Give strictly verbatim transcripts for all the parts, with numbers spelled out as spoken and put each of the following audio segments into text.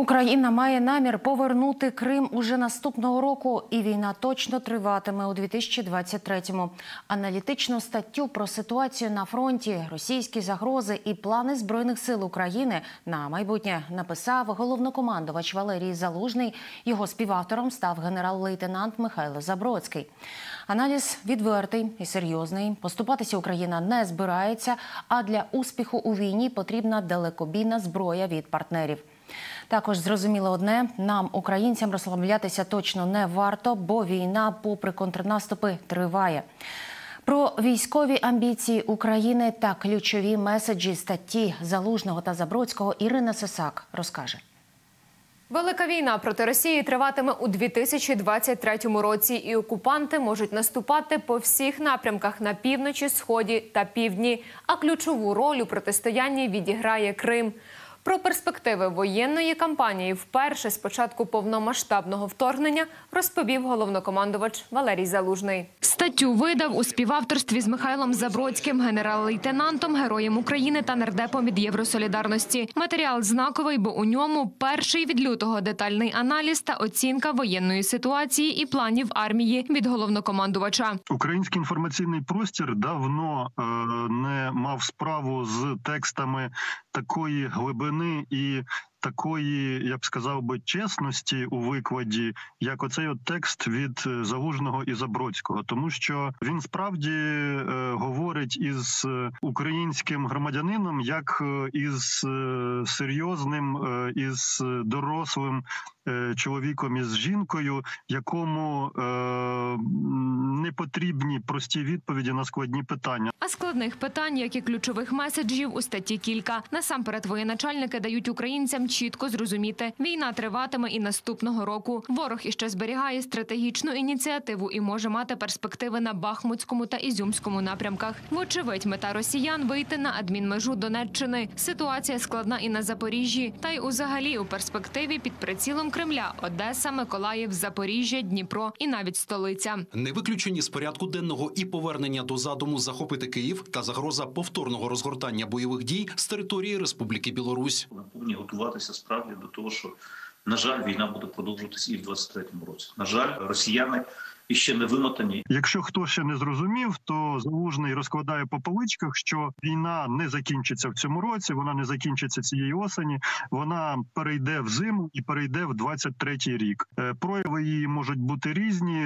Україна має намір повернути Крим уже наступного року, і війна точно триватиме у дві тисячі двадцять третьому. Аналітичну статтю про ситуацію на фронті, російські загрози і плани Збройних сил України на майбутнє написав головнокомандувач Валерій Залужний. Його співавтором став генерал-лейтенант Михайло Забродський. Аналіз відвертий і серйозний. Поступатися Україна не збирається, а для успіху у війні потрібна далекобійна зброя від партнерів. Також зрозуміло одне – нам, українцям, розслаблятися точно не варто, бо війна, попри контрнаступи, триває. Про військові амбіції України та ключові меседжі статті Залужного та Забродського Ірина Сосак розкаже. Велика війна проти Росії триватиме у дві тисячі двадцять третьому році, і окупанти можуть наступати по всіх напрямках на півночі, сході та півдні, а ключову роль у протистоянні відіграє Крим. Про перспективи воєнної кампанії вперше з початку повномасштабного вторгнення розповів головнокомандувач Валерій Залужний. Статтю видав у співавторстві з Михайлом Забродським, генерал-лейтенантом, героєм України та нардепом від Євросолідарності. Матеріал знаковий, бо у ньому перший від лютого детальний аналіз та оцінка воєнної ситуації і планів армії від головнокомандувача. Український інформаційний простір давно е, не мав справу з текстами такої глибини і такої, я б сказав би, чесності у викладі, як оцей от текст від Залужного і Забродського. Тому що він справді е, говорить із українським громадянином, як із е, серйозним, е, із дорослим е, чоловіком, із жінкою, якому е, не потрібні прості відповіді на складні питання. А складних питань, як і ключових меседжів, у статті кілька. Насамперед, воєначальники дають українцям чітко зрозуміти – війна триватиме і наступного року. Ворог іще зберігає стратегічну ініціативу і може мати перспективи на Бахмутському та Ізюмському напрямках. Вочевидь, мета росіян – вийти на адмінмежу Донеччини. Ситуація складна і на Запоріжжі, та й узагалі у перспективі під прицілом Кремля – Одеса, Миколаїв, Запоріжжя, Дніпро і навіть столиця. Не виключені з порядку денного і повернення до задуму захопити Київ та загроза повторного розгортання бойових дій з території Республіки Білорусь. Повинні готуватися справді до того, що, на жаль, війна буде продовжуватися і в двадцять третьому році. На жаль, росіяни іще не вимотані. Якщо хто ще не зрозумів, то Залужний розкладає по поличках, що війна не закінчиться в цьому році, вона не закінчиться цієї осені, вона перейде в зиму і перейде в двадцять третій рік. Прояви її можуть бути різні,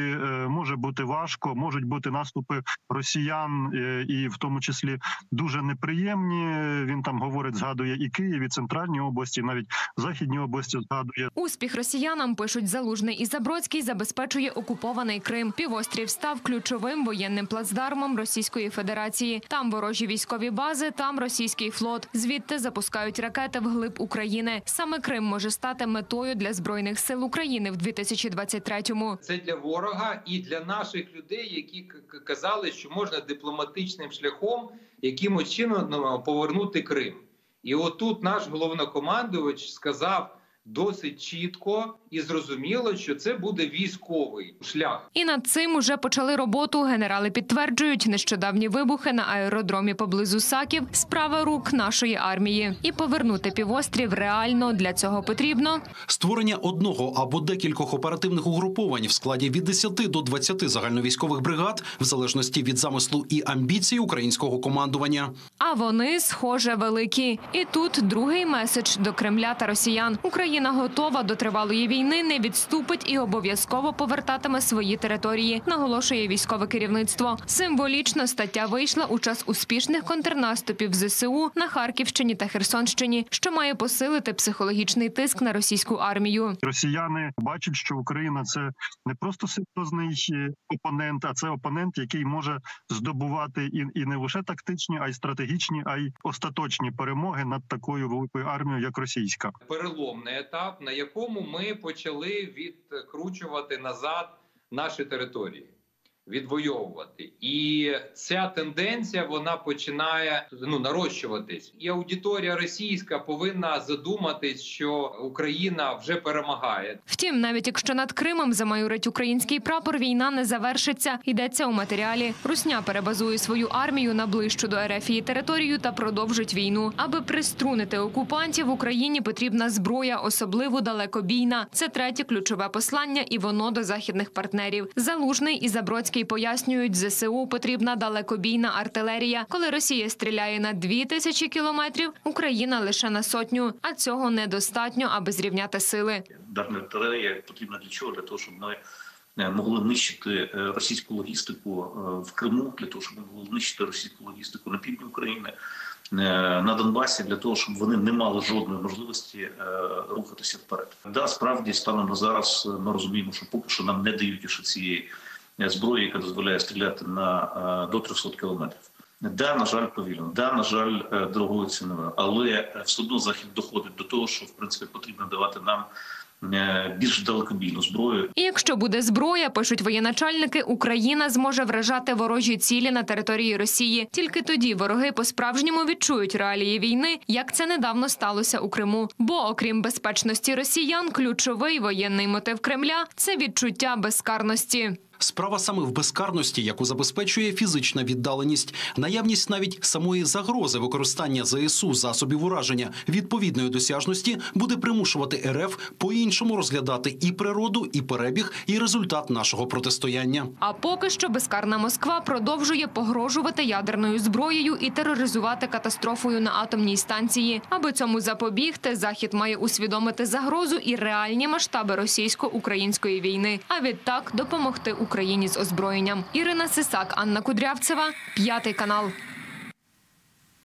може бути важко, можуть бути наступи росіян, і в тому числі дуже неприємні. Він там говорить, згадує і Київ, і центральні області, і навіть західні області згадує. Успіх росіянам, пишуть Залужний і Забродський, забезпечує окупований Крим. Крим. Півострів став ключовим воєнним плацдармом Російської Федерації. Там ворожі військові бази, там російський флот. Звідти запускають ракети вглиб України. Саме Крим може стати метою для Збройних сил України в дві тисячі двадцять третьому. Це для ворога і для наших людей, які казали, що можна дипломатичним шляхом якимось чином повернути Крим. І отут наш головнокомандувач сказав досить чітко і зрозуміло, що це буде військовий шлях. І над цим уже почали роботу. Генерали підтверджують, нещодавні вибухи на аеродромі поблизу Саків – справа рук нашої армії. І повернути півострів реально, для цього потрібно створення одного або декількох оперативних угруповань в складі від десяти до двадцяти загальновійськових бригад, в залежності від замислу і амбіцій українського командування. А вони, схоже, великі. І тут другий меседж до Кремля та росіян. Україна Україна готова до тривалої війни, не відступить і обов'язково повертатиме свої території, наголошує військове керівництво. Символічно стаття вийшла у час успішних контрнаступів ЗСУ на Харківщині та Херсонщині, що має посилити психологічний тиск на російську армію. Росіяни бачать, що Україна – це не просто серйозний опонент, а це опонент, який може здобувати і не лише тактичні, а й стратегічні, а й остаточні перемоги над такою великою армією, як російська. Переломне етап, на якому ми почали відкручувати назад наші території. відвоювати. І ця тенденція, вона починає ну, нарощуватись. І аудиторія російська повинна задуматись, що Україна вже перемагає. Втім, навіть якщо над Кримом замайорить український прапор, війна не завершиться. Йдеться у матеріалі. Русня перебазує свою армію на ближчу до Ерефії територію та продовжить війну. Аби приструнити окупантів, Україні потрібна зброя, особливо далекобійна. Це третє ключове послання, і воно до західних партнерів. Залужний і Забродський і пояснюють, ЗСУ потрібна далекобійна артилерія. Коли Росія стріляє на дві тисячі кілометрів, Україна лише на сотню. А цього недостатньо, аби зрівняти сили. Дарна артилерія потрібна для чого? Для того, щоб ми могли нищити російську логістику в Криму, для того, щоб ми могли нищити російську логістику на півдні України, на Донбасі, для того, щоб вони не мали жодної можливості рухатися вперед. Да, справді, станом на зараз ми розуміємо, що поки що нам не дають ще цієї зброї, яка дозволяє стріляти на до трьохсот кілометрів. Да, на жаль, повільно, да, на жаль, дорогою ціною, але все одно Захід доходить до того, що в принципі потрібно давати нам більш далекобійну зброю. І якщо буде зброя, пишуть воєначальники, Україна зможе вражати ворожі цілі на території Росії. Тільки тоді вороги по-справжньому відчують реалії війни, як це недавно сталося у Криму. Бо, окрім безпечності росіян, ключовий воєнний мотив Кремля – це відчуття безкарності. Справа саме в безкарності, яку забезпечує фізична віддаленість, наявність навіть самої загрози використання ЗСУ засобів ураження відповідної досяжності буде примушувати РФ по-іншому розглядати і природу, і перебіг, і результат нашого протистояння. А поки що безкарна Москва продовжує погрожувати ядерною зброєю і тероризувати катастрофою на атомній станції. Аби цьому запобігти, Захід має усвідомити загрозу і реальні масштаби російсько-української війни, а відтак допомогти Україні. Україні з озброєнням. Ірина Сосак, Анна Кудрявцева, п'ятий канал.